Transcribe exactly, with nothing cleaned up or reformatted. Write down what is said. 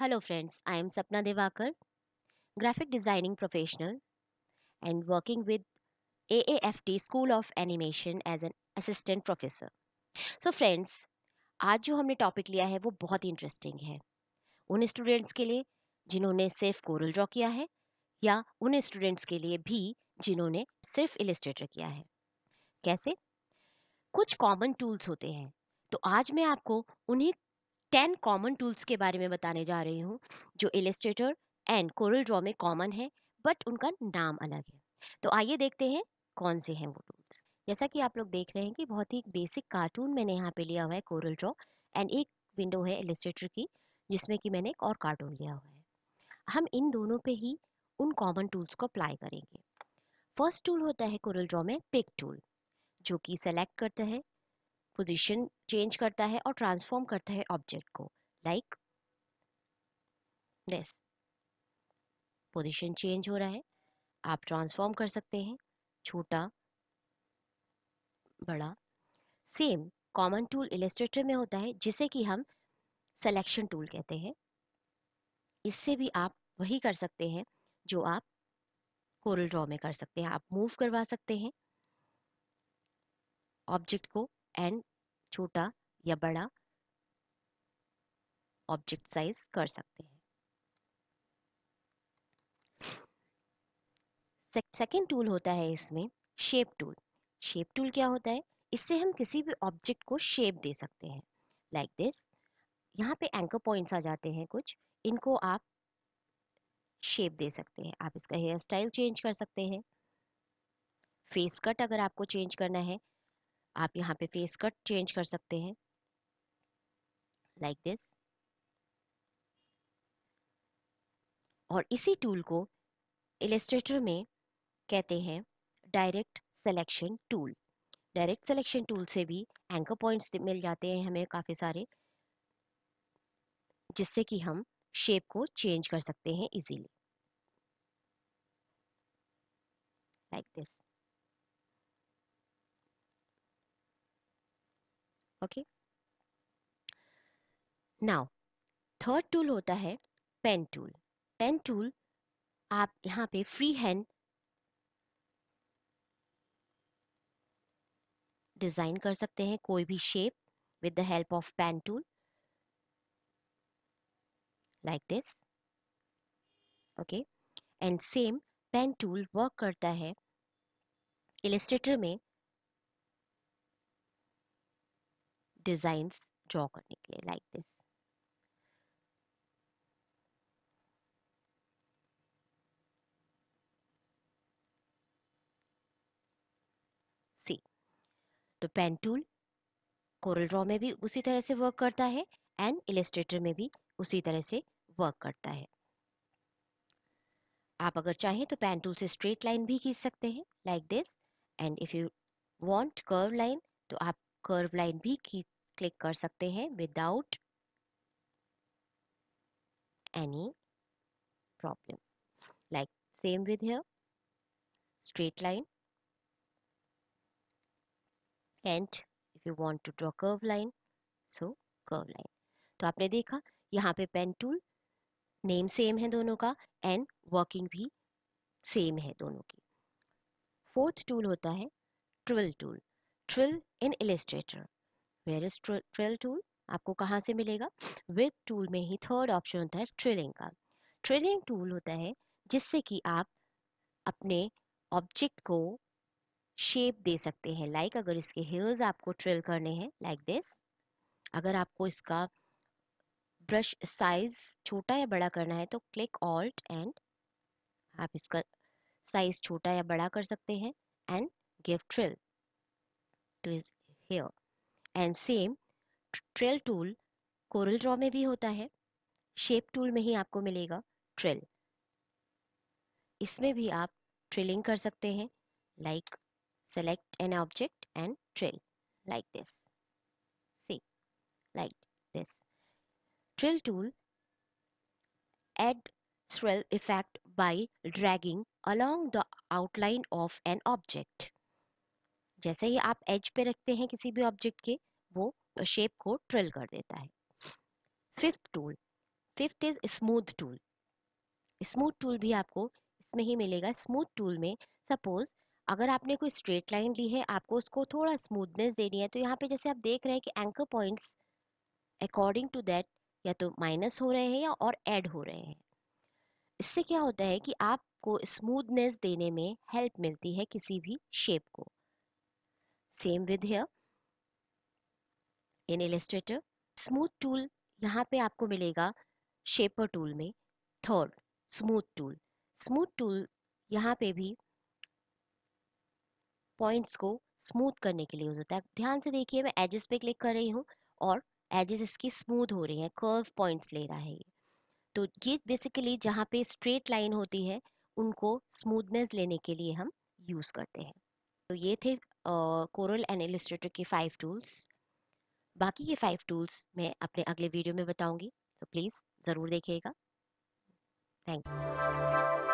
Hello friends, I am Sapna Devakar, graphic designing professional and working with A A F T School of Animation as an assistant professor. So friends, आज जो हमने topic लिया है वो बहुत ही interesting है उन स्टूडेंट्स के लिए जिन्होंने सिर्फ कोरल ड्रॉ किया है या उन स्टूडेंट्स के लिए भी जिन्होंने सिर्फ इलस्ट्रेटर किया है। कैसे? कुछ कॉमन टूल्स होते हैं, तो आज मैं आपको उन्हीं टेन कॉमन टूल्स के बारे में बताने जा रही हूँ जो इलस्ट्रेटर एंड कोरल ड्रॉ में कॉमन है, बट उनका नाम अलग है। तो आइए देखते हैं कौन से हैं वो टूल्स। जैसा कि आप लोग देख रहे हैं कि बहुत ही बेसिक कार्टून मैंने यहाँ पे लिया हुआ है कोरल ड्रॉ, एंड एक विंडो है इलस्ट्रेटर की जिसमें कि मैंने एक और कार्टून लिया हुआ है। हम इन दोनों पे ही उन कॉमन टूल्स को अप्लाई करेंगे। फर्स्ट टूल होता है कोरल ड्रॉ में पिक टूल, जो कि सेलेक्ट करता है, पोजीशन चेंज करता है और ट्रांसफॉर्म करता है ऑब्जेक्ट को, लाइक दिस। पोजीशन चेंज हो रहा है, आप ट्रांसफॉर्म कर सकते हैं, छोटा बड़ा। सेम कॉमन टूल इलस्ट्रेटर में होता है जिसे कि हम सिलेक्शन टूल कहते हैं। इससे भी आप वही कर सकते हैं जो आप कोरल ड्रॉ में कर सकते हैं। आप मूव करवा सकते हैं ऑब्जेक्ट को, एंड छोटा या बड़ा ऑब्जेक्ट साइज कर सकते हैं। सेकंड टूल होता है इसमें शेप टूल। शेप टूल क्या होता है? इससे हम किसी भी ऑब्जेक्ट को शेप दे सकते हैं, लाइक दिस। यहाँ पे एंकर पॉइंट्स आ जाते हैं कुछ, इनको आप शेप दे सकते हैं। आप इसका हेयर स्टाइल चेंज कर सकते हैं, फेस कट अगर आपको चेंज करना है आप यहाँ पे फेस कट चेंज कर सकते हैं, लाइक दिस। और इसी टूल को इलस्ट्रेटर में कहते हैं direct selection tool. Direct selection tool से भी एंकर पॉइंट्स मिल जाते हैं हमें काफ़ी सारे, जिससे कि हम शेप को चेंज कर सकते हैं easily, like this. Okay, now third tool होता है पेन टूल। पेन टूल आप यहाँ पे फ्री हैंड डिजाइन कर सकते हैं कोई भी shape with the help of pen tool, like this. Okay, and same pen tool work करता है इलस्ट्रेटर में डिजाइंस ड्रॉ करने के लिए, लाइक दिस। सी, तो पेन टूल कोरल ड्रॉ में भी उसी तरह से वर्क करता है एंड इलस्ट्रेटर में भी उसी तरह से वर्क करता है। आप अगर चाहें तो पेन टूल से स्ट्रेट लाइन भी खींच सकते हैं, like this. And if you want curve line तो आप कर्व लाइन भी क्लिक कर सकते हैं without any problem, like same with here straight line. And if you want to draw curve line so curve line. तो आपने देखा यहाँ पे पेन टूल, नेम सेम है दोनों का एंड वर्किंग भी सेम है दोनों की। फोर्थ टूल होता है ट्रिल tool. ट्रिल in Illustrator, where is ट्रिल tool? आपको कहाँ से मिलेगा? विद टूल में ही थर्ड ऑप्शन होता है ट्रिलिंग का। ट्रिलिंग टूल होता है जिससे कि आप अपने ऑब्जेक्ट को शेप दे सकते हैं, लाइक like अगर इसके हेयर्स आपको ट्रिल करने हैं, लाइक दिस। अगर आपको इसका ब्रश साइज छोटा या बड़ा करना है तो क्लिक ऑल्ट एंड आप इसका साइज छोटा या बड़ा कर सकते हैं and give trill to his hair. And same trail tool Corel Draw में भी होता है, शेप टूल में ही आपको मिलेगा ट्रेल। इसमें भी आप ट्रेलिंग कर सकते हैं, like select an object and trail, like this. See, like this. Trail tool add trail effect by dragging along the outline of an object. जैसे ही आप एज पे रखते हैं किसी भी ऑब्जेक्ट के, वो शेप को ट्रिल कर देता है। Fifth tool fifth is smooth tool. Smooth tool भी आपको इसमें ही मिलेगा। स्मूथ टूल में सपोज अगर आपने कोई स्ट्रेट लाइन ली है, आपको उसको थोड़ा स्मूथनेस देनी है, तो यहाँ पे जैसे आप देख रहे हैं कि anchor points according to that या तो माइनस हो रहे हैं या और ऐड हो रहे हैं। इससे क्या होता है कि आपको स्मूथनेस देने में हेल्प मिलती है किसी भी शेप को। Same with here in Illustrator. Smooth tool यहाँ पे आपको मिलेगा शेपर टूल में। Third smooth tool. Smooth tool यहाँ पे भी पॉइंट्स को स्मूथ करने के लिए यूज होता है। ध्यान से देखिए, मैं एजेस पे क्लिक कर रही हूँ और एजेस इसकी स्मूथ हो रही हैं, कर्व पॉइंट्स ले रहा है ये। तो ये बेसिकली जहाँ पे स्ट्रेट लाइन होती है उनको स्मूथनेस लेने के लिए हम यूज़ करते हैं। तो ये थे कोरल एंड इलस्ट्रेटर के फाइव टूल्स। बाकी के फाइव टूल्स मैं अपने अगले वीडियो में बताऊंगी, तो प्लीज़ ज़रूर देखिएगा। Thank you.